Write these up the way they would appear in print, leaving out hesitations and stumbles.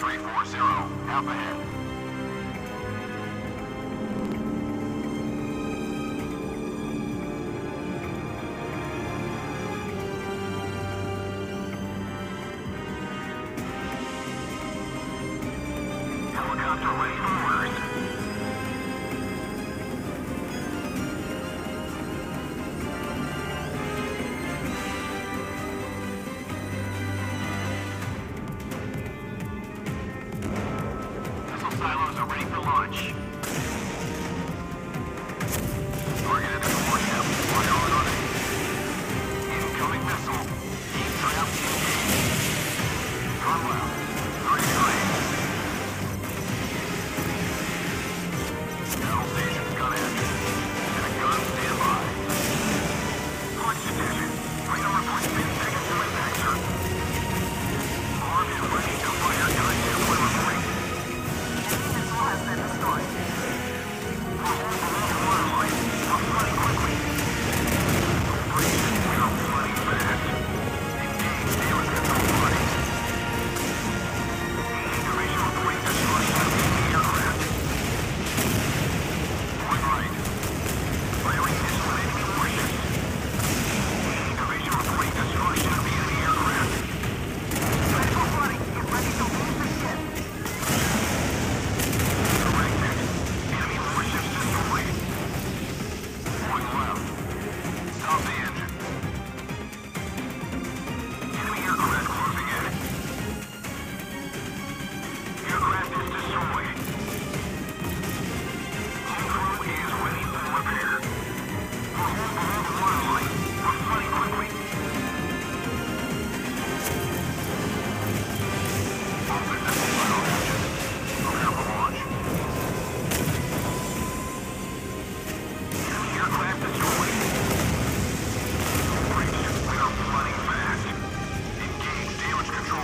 340, help ahead.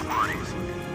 Parties.